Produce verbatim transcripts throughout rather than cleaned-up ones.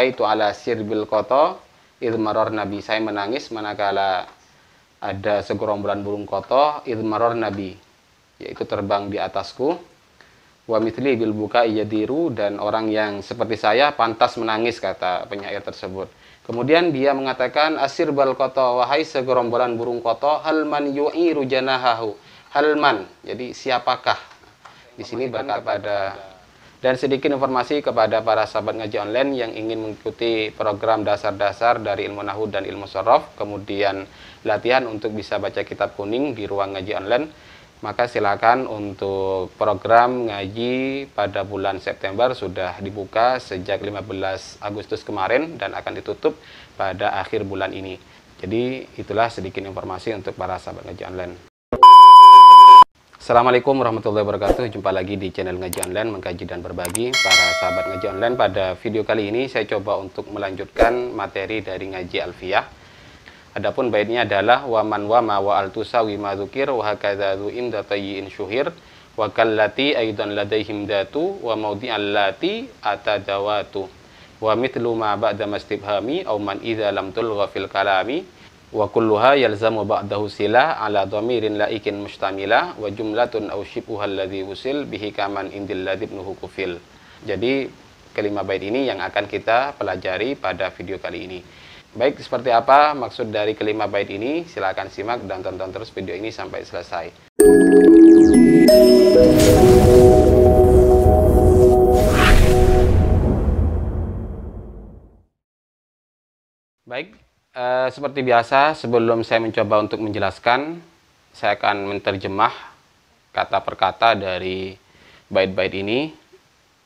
Bakaitu ala sirbil koto idmaror nabi. Saya menangis manakala ada segerombolan burung koto idmaror nabi, yaitu terbang di atasku. Wa mithli bil bukai yadiru, dan orang yang seperti saya pantas menangis, kata penyair tersebut. Kemudian dia mengatakan, asir bal koto, wahai segerombolan burung koto, halman yu'iru janahahu. Halman, jadi siapakah? Di sini bakal pada. Dan sedikit informasi kepada para sahabat ngaji online yang ingin mengikuti program dasar-dasar dari ilmu nahwu dan ilmu shorof, kemudian latihan untuk bisa baca kitab kuning di ruang ngaji online, maka silakan untuk program ngaji pada bulan September sudah dibuka sejak lima belas Agustus kemarin dan akan ditutup pada akhir bulan ini. Jadi itulah sedikit informasi untuk para sahabat ngaji online. Assalamualaikum warahmatullahi wabarakatuh. Jumpa lagi di channel Ngaji Online, Mengkaji dan Berbagi. Para sahabat ngaji online, pada video kali ini saya coba untuk melanjutkan materi dari ngaji Alfiyah. Adapun baitnya adalah waman wama wa altusawi ma dzukir wa hakadza im datayyin syuhir wa kallati aidan ladaihim datu wa maudi'al lati atadawatu wa mithlu ma ba'da mastifhami au man idza lam tulgha fil kalami. Wa kulluha yalzamu ba'dahu silah ala dhamirin laikin mustamilah wa jumlatun aw syibhuha alladhi wusil bihi kaman indil ladzi ibnuhu kufil. Jadi kelima bait ini yang akan kita pelajari pada video kali ini. Baik, seperti apa maksud dari kelima bait ini? Silakan simak dan tonton terus video ini sampai selesai. Baik, Uh, seperti biasa, sebelum saya mencoba untuk menjelaskan, saya akan menerjemah kata per kata dari bait-bait ini.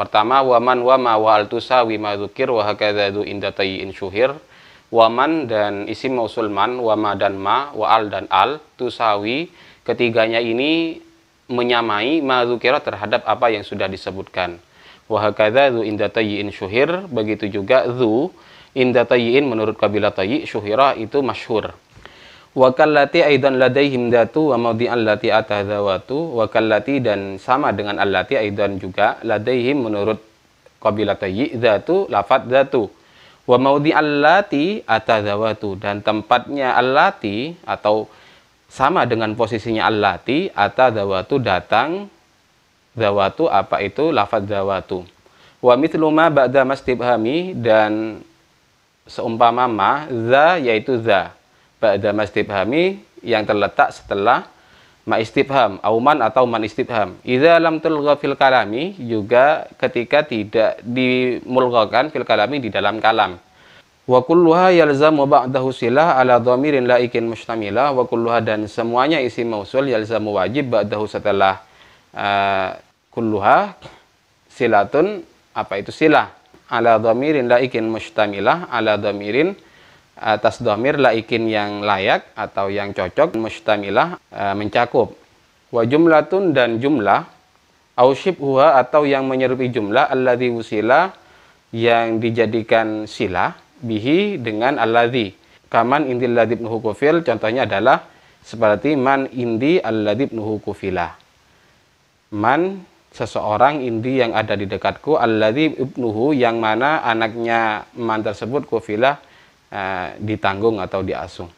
Pertama, waman wama wa altusawi ma dzukir wa hakadzadu inda tayyin syuhir. Waman dan isim mausul man, wama dan ma, wa al dan al, tusawi, ketiganya ini menyamai ma dzukira terhadap apa yang sudah disebutkan. Wa hakadzadu inda tayyin syuhir, begitu juga dzu inda tayyin menurut Qabila Tayyi, syuhira itu masyhur. Wa kallati aidan ladaihim datu wa maudi allati atadzawatu. Wa kallati dan sama dengan allati aidan juga ladaihim menurut Qabila Tayyi datu lafaz datu. Wa maudi allati atadzawatu, dan tempatnya allati atau sama dengan posisinya allati atadzawatu datang zawatu apa itu lafaz zawatu. Wa mithlu ma ba'da mastifhami, dan seumpama ma, za yaitu za ba'da mastifhami yang terletak setelah ma istifham, auman atau man istifham. Idza lam tulgha fil kalami, juga ketika tidak dimulghakan fil kalami di dalam kalam. Wa kulluha yalzamu ba'dahu silah ala dhamirin laikin mustamilah. Wa kulluha dan semuanya isim mausul yalzamu wajib ba'dahu setelah uh, kulluha silatun apa itu silah ala dhamirin laikin mustamilah, ala dhamirin atas dhamir laikin yang layak atau yang cocok, mustamilah mencakup. Wa jumlatun dan jumlah au syibhuha atau yang menyerupai jumlah alladzi wusila yang dijadikan silah bihi dengan alladzi kaman indil ladzi ibnuhu kufil, contohnya adalah seperti man indi alladzi ibnuhu kufila, man seseorang indi yang ada di dekatku, alladzi ibnuhu yang mana anaknya man tersebut kufilah eh, ditanggung atau diasuh.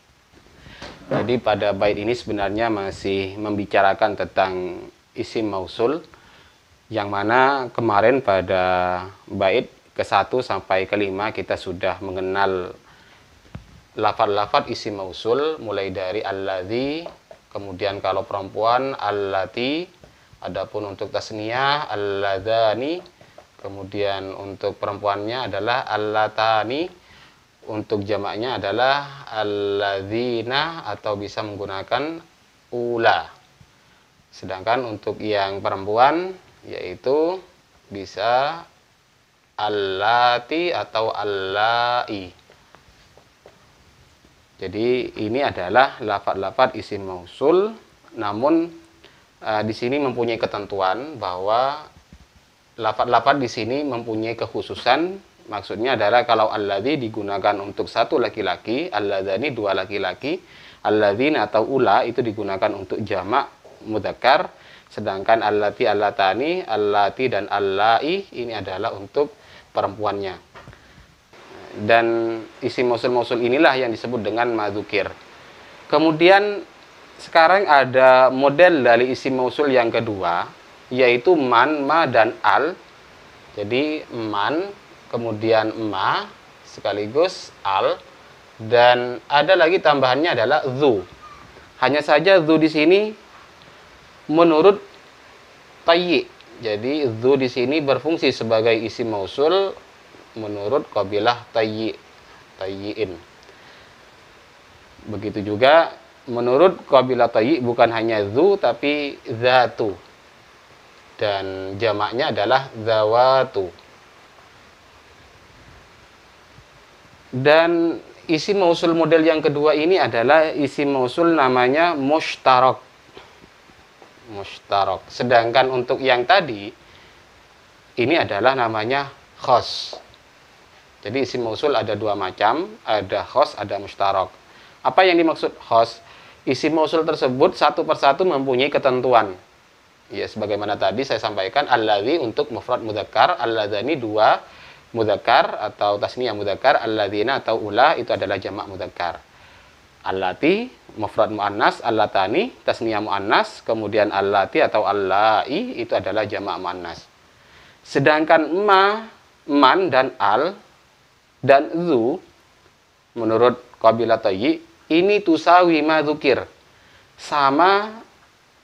Jadi pada bait ini sebenarnya masih membicarakan tentang isim mausul, yang mana kemarin pada bait ke satu sampai ke lima kita sudah mengenal lafaz-lafaz isim mausul, mulai dari alladzi, kemudian kalau perempuan allati. Adapun untuk tasniyah alladzani, kemudian untuk perempuannya adalah allatani, untuk jamaknya adalah alladzina atau bisa menggunakan ula. Sedangkan untuk yang perempuan yaitu bisa allati atau allai. Jadi ini adalah lafaz-lafaz isim mausul, namun Uh, di sini mempunyai ketentuan bahwa lafaz-lafaz di sini mempunyai kekhususan. Maksudnya adalah kalau alladzi digunakan untuk satu laki-laki, alladzani dua laki-laki, alladzina atau ula itu digunakan untuk jamak mudzakkar, sedangkan allati, allatani, allati dan allai ini adalah untuk perempuannya. Dan isim mausul-mausul inilah yang disebut dengan madzukir. Kemudian sekarang ada model dari isim mausul yang kedua, yaitu man, ma, dan al. Jadi man, kemudian ma, sekaligus al. Dan ada lagi tambahannya adalah dzu. Hanya saja dzu di sini menurut Tayyi. Jadi dzu di sini berfungsi sebagai isim mausul menurut Qabilah Tayyi, Tayyiin. Begitu juga menurut Qabilah Tayyi bukan hanya dzu tapi zatu. Dan jamaknya adalah zawatu. Dan isim mausul model yang kedua ini adalah isim mausul namanya mustarak. Mustarak. Sedangkan untuk yang tadi, ini adalah namanya khos. Jadi isim mausul ada dua macam, ada khos, ada mustarak. Apa yang dimaksud khos? Isim mausul tersebut satu persatu mempunyai ketentuan. Ya, sebagaimana tadi saya sampaikan, alladzi untuk mufrad mudzakkar, alladzani dua, mudzakkar atau tasniyah mudzakkar, alladzina atau ula itu adalah jamak mudzakkar. Allati mufrad mu'annas, allatani tasniyah mu'annas, kemudian allati atau allai itu adalah jamak mu'annas. Sedangkan ma, man dan al dan zu menurut Qabila Tayyi ini tusawi madzukir, sama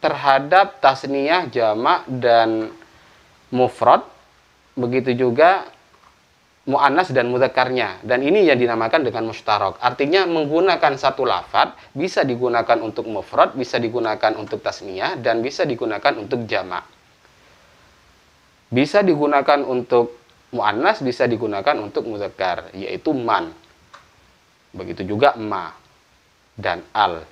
terhadap tasniyah, jamak dan mufrad, begitu juga mu'annas dan mudzakarnya. Dan ini yang dinamakan dengan mustarak. Artinya menggunakan satu lafad bisa digunakan untuk mufrad, bisa digunakan untuk tasniyah, dan bisa digunakan untuk jamak. Bisa digunakan untuk mu'annas, bisa digunakan untuk mudzakkar, yaitu man. Begitu juga ma dan al.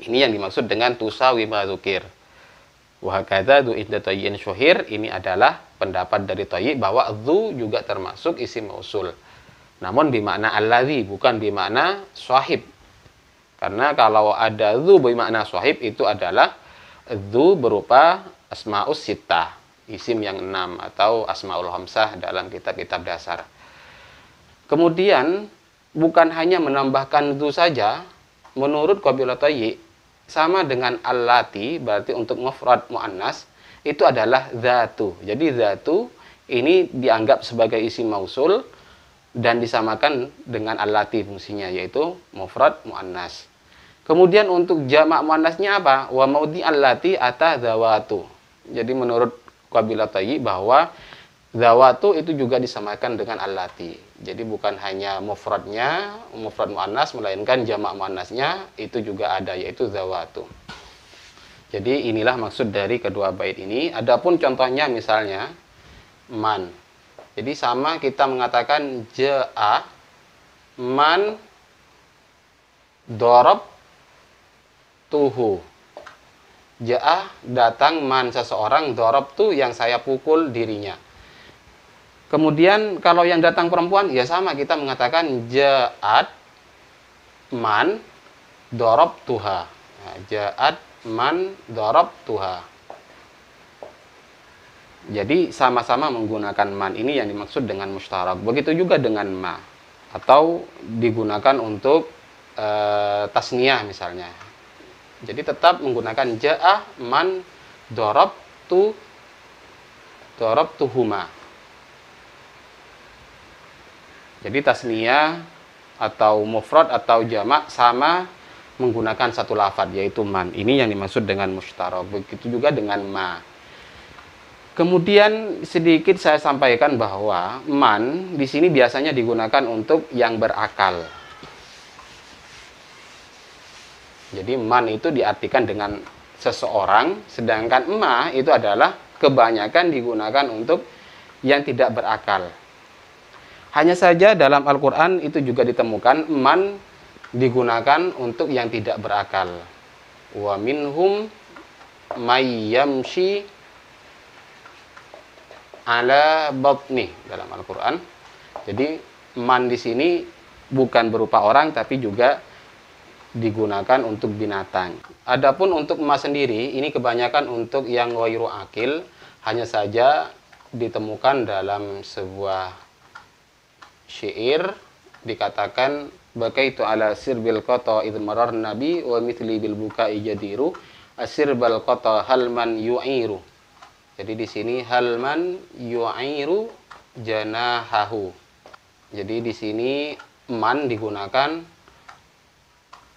Ini yang dimaksud dengan tusawi madzukir. Wahakadha dhu idda tayyin syuhir, ini adalah pendapat dari Tayyi bahwa dhu juga termasuk isim mausul. Namun bimakna alladzi, bukan bimakna sahib. Karena kalau ada dhu bimakna sahib itu adalah dhu berupa asma'us sitah, isim yang enam atau asma'ul hamzah dalam kitab-kitab dasar. Kemudian bukan hanya menambahkan dhu saja, menurut Qabila Tayyi sama dengan allati, berarti untuk mufrad mu'annas itu adalah zatu. Jadi zatu ini dianggap sebagai isim mausul dan disamakan dengan allati fungsinya, yaitu mufrad mu'annas. Kemudian untuk jamak mu'annasnya apa? Wa maudi allati ata zawatu. Jadi menurut Qabila Tayyi bahwa zawatu itu juga disamakan dengan allati. Jadi bukan hanya mufradnya, mufrad mu'annas, melainkan jamak mu'annasnya itu juga ada, yaitu zawatu. Jadi inilah maksud dari kedua bait ini. Adapun contohnya misalnya man. Jadi sama kita mengatakan jaa man dorob tuhu. Jaa datang, man seseorang, dorob tu yang saya pukul dirinya. Kemudian kalau yang datang perempuan, ya sama kita mengatakan ja'at man dorob tuha. Nah, ja'at man dorob tuha. Jadi sama-sama menggunakan man. Ini yang dimaksud dengan mustarak. Begitu juga dengan ma. Atau digunakan untuk e, tasniyah misalnya. Jadi tetap menggunakan ja'ah man dorob tu dorob tuhuma. Jadi tasniyah atau mufrad atau jamak sama menggunakan satu lafad, yaitu man. Ini yang dimaksud dengan mustarak. Begitu juga dengan ma. Kemudian sedikit saya sampaikan bahwa man di sini biasanya digunakan untuk yang berakal. Jadi man itu diartikan dengan seseorang, sedangkan ma itu adalah kebanyakan digunakan untuk yang tidak berakal. Hanya saja dalam Al-Quran itu juga ditemukan man digunakan untuk yang tidak berakal. Wa minhum may yamshi ala batnih dalam Al-Quran. Jadi man di sini bukan berupa orang tapi juga digunakan untuk binatang. Adapun untuk ma sendiri ini kebanyakan untuk yang ghairu akil, hanya saja ditemukan dalam sebuah syair dikatakan bakaitu ala sirbil qata idz marar nabi wa mithli bil bukai jadiru asirbal qata halman yu'iru. Jadi di sini halman yu'iru janahahu. Jadi di sini man digunakan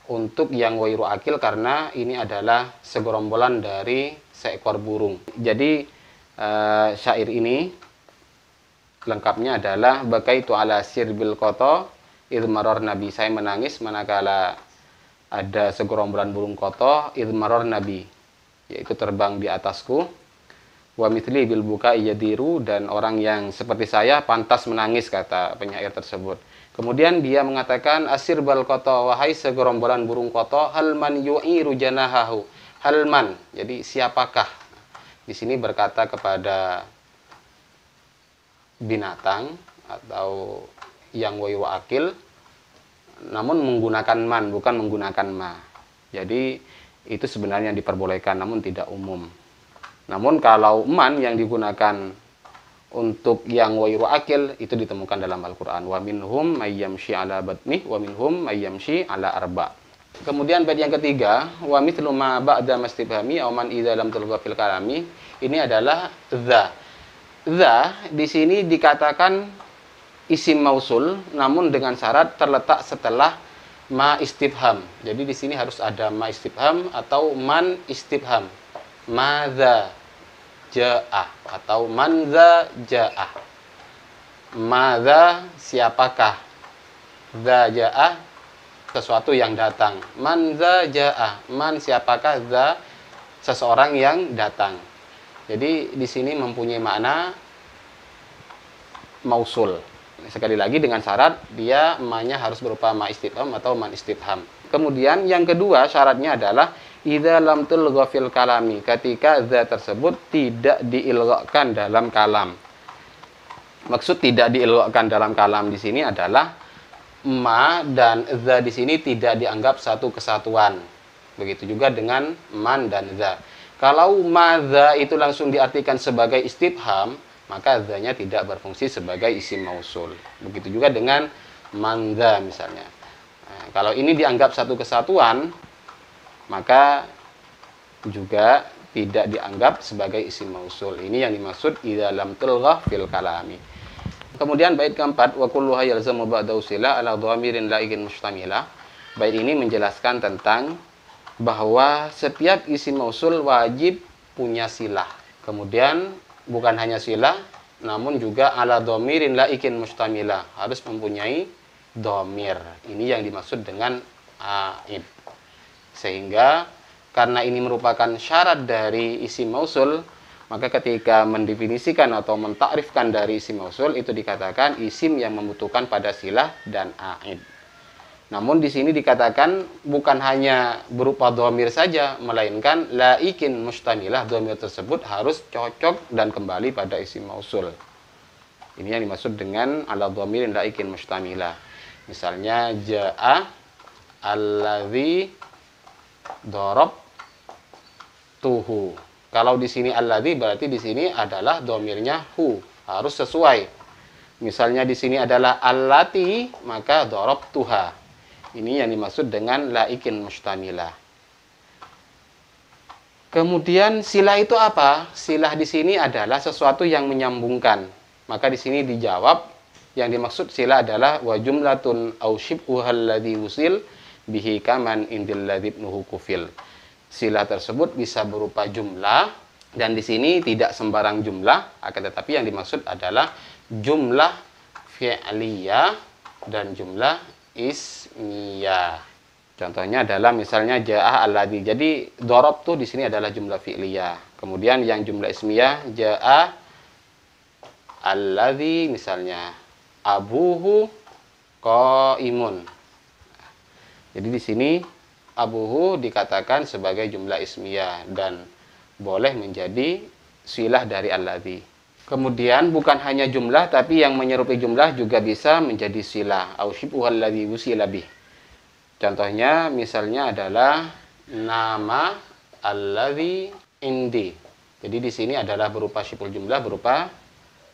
untuk yang wairu akil karena ini adalah segerombolan dari seekor burung. Jadi uh, syair ini lengkapnya adalah bakaitu ala sirbil qata idz marar nabi, saya menangis manakala ada segerombolan burung koto idz marar nabi, yaitu terbang di atasku. Wa mithli bil bukai yadiru, dan orang yang seperti saya pantas menangis, kata penyair tersebut. Kemudian dia mengatakan asir bal koto, wahai segerombolan burung koto, halman yu'iru janahahu. Halman, jadi siapakah? Di sini berkata kepada binatang atau yang wairu akil, namun menggunakan man, bukan menggunakan ma. Jadi itu sebenarnya diperbolehkan, namun tidak umum. Namun kalau man yang digunakan untuk yang wairu akil itu ditemukan dalam Al-Quran. Wa minhum mayyamshi ala batnih, wa minhum mayyamshi ala arba. Kemudian bait yang ketiga, wa mithlu ma ba'da mastifhami aw man idza lam tulgha fil kalami. Ini adalah dza. Dza di sini dikatakan isim mausul, namun dengan syarat terletak setelah ma istifham. Jadi di sini harus ada ma istifham atau man istifham. Madza ja'ah atau manza ja'ah. Madza siapakah? Dza ja'ah sesuatu yang datang. Manza ja'ah, man siapakah? Dza seseorang yang datang. Jadi di sini mempunyai makna mausul. Sekali lagi dengan syarat dia ma-nya harus berupa ma istifham atau man istifham. Kemudian yang kedua syaratnya adalah idza lam tulgha fil kalami, ketika dza tersebut tidak diilghakan dalam kalam. Maksud tidak diilghakan dalam kalam di sini adalah ma dan dza di sini tidak dianggap satu kesatuan. Begitu juga dengan man dan dza. Kalau ma dza itu langsung diartikan sebagai istifham, maka dzanya tidak berfungsi sebagai isim mausul. Begitu juga dengan man dza misalnya. Nah, kalau ini dianggap satu kesatuan, maka juga tidak dianggap sebagai isim mausul. Ini yang dimaksud idza lam tulghah fil kalami. Kemudian bait keempat, wa kulluha yalzamu ba'dahu silah ala dhamirin la'iqin mustamilah. Bait ini menjelaskan tentang bahwa setiap isim mausul wajib punya silah. Kemudian bukan hanya silah, namun juga ala dhamirin laikin mustamilah, harus mempunyai dhamir. Ini yang dimaksud dengan a'id. Sehingga karena ini merupakan syarat dari isim mausul, maka ketika mendefinisikan atau mentakrifkan dari isim mausul itu dikatakan isim yang membutuhkan pada silah dan a'id. Namun di sini dikatakan bukan hanya berupa dhamir saja, melainkan laikin mustamilah, dhamir tersebut harus cocok dan kembali pada isim mausul. Ini yang dimaksud dengan ala dhamirin laikin mustamilah. Misalnya jaa alladzi darabtuhu. Kalau di sini alladzi berarti di sini adalah dhamirnya hu, harus sesuai. Misalnya di sini adalah allati, maka darabtuha. Ini yang dimaksud dengan laikin mustamilah. Kemudian silah itu apa? Silah di sini adalah sesuatu yang menyambungkan. Maka di sini dijawab yang dimaksud silah adalah wa jumlatun au syibhuhal ladzi wusil bihi kaman indil ladzi ibnuhu kufil. Silah tersebut bisa berupa jumlah, dan di sini tidak sembarang jumlah, akan tetapi yang dimaksud adalah jumlah fi'liyah dan jumlah ismiyah. Contohnya adalah misalnya ja'ah alladzi. Jadi dharab tuh di sini adalah jumlah fi'liyah. Kemudian yang jumlah ismiyah ja'ah alladzi, misalnya abuhu qaimun. Jadi di sini abuhu dikatakan sebagai jumlah ismiyah dan boleh menjadi silah dari alladzi. Kemudian bukan hanya jumlah, tapi yang menyerupai jumlah juga bisa menjadi silah. Aushibulladzi wusila bih. Contohnya misalnya adalah nama alladzi indi. Jadi di sini adalah berupa syibhu jumlah berupa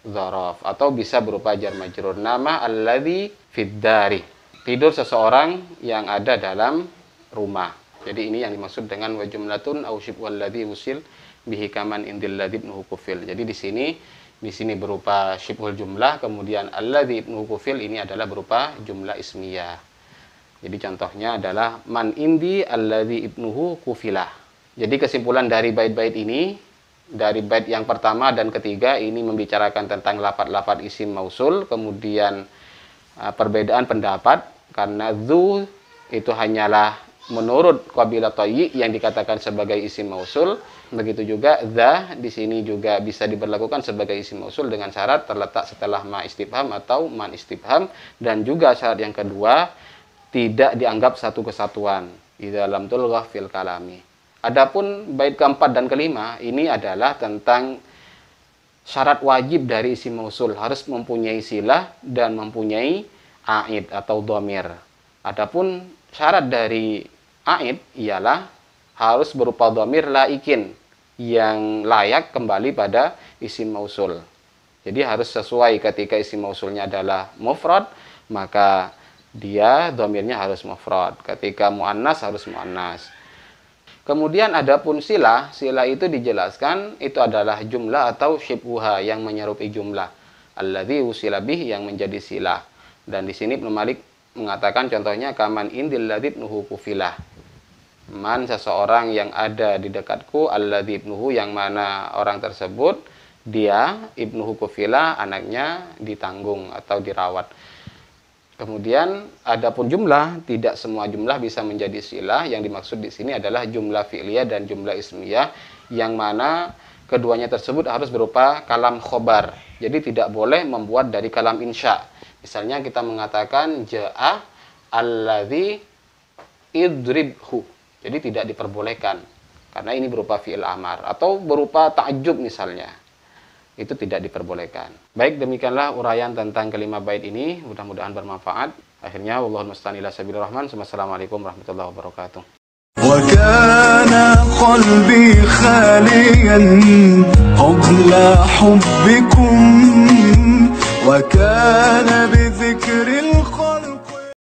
dzaraf atau bisa berupa jar majrur. Nama alladzi fiddari, tidur seseorang yang ada dalam rumah. Jadi ini yang dimaksud dengan wa jumlatun au syibhu alladzi usil bihi kaman indil ladzi ibnu kufil. Jadi di sini di sini berupa syibhul jumlah, kemudian alladzi ibnu kufil ini adalah berupa jumlah ismiyah. Jadi contohnya adalah man indi alladzi ibnuhu kufilah. Jadi kesimpulan dari bait-bait ini, dari bait yang pertama dan ketiga ini membicarakan tentang lafadz-lafadz isim mausul, kemudian perbedaan pendapat karena dzu itu hanyalah menurut Qabila Tayyi yang dikatakan sebagai isim mausul. Begitu juga dza di sini juga bisa diberlakukan sebagai isim mausul dengan syarat terletak setelah ma istifham atau man istifham, dan juga syarat yang kedua tidak dianggap satu kesatuan di dalam tulghah fil kalami. Adapun bait keempat dan kelima ini adalah tentang syarat wajib dari isim mausul, harus mempunyai silah dan mempunyai a'id atau dhamir. Adapun syarat dari a'id ialah harus berupa dhamir laikin yang layak kembali pada isim mausul. Jadi harus sesuai, ketika isim mausulnya adalah mufrad maka dia dhamirnya harus mufrad, ketika mu'annas harus mu'annas. Kemudian adapun silah, silah itu dijelaskan itu adalah jumlah atau syibhuha yang menyerupai jumlah alladzi usila bih yang menjadi silah. Dan di sini Ibnu Malik mengatakan contohnya kaman indil ladzi ibnuhu kufilah. Man seseorang yang ada di dekatku, alladzi ibnuhu yang mana orang tersebut dia ibnuhu kufilah anaknya ditanggung atau dirawat. Kemudian adapun jumlah, tidak semua jumlah bisa menjadi silah. Yang dimaksud di sini adalah jumlah fi'liyah dan jumlah ismiyah yang mana keduanya tersebut harus berupa kalam khobar. Jadi tidak boleh membuat dari kalam insya. Misalnya kita mengatakan ja'a alladzi idribhu. Jadi tidak diperbolehkan karena ini berupa fi'il amar atau berupa ta'jub misalnya. Itu tidak diperbolehkan. Baik, demikianlah uraian tentang kelima bait ini. Mudah-mudahan bermanfaat. Akhirnya, wallahul musta'an ila sabilir rahman. Wassalamualaikum warahmatullahi wabarakatuh. Wa kana qalbi khaliyan hubla hubbikum wa kana bi dzikril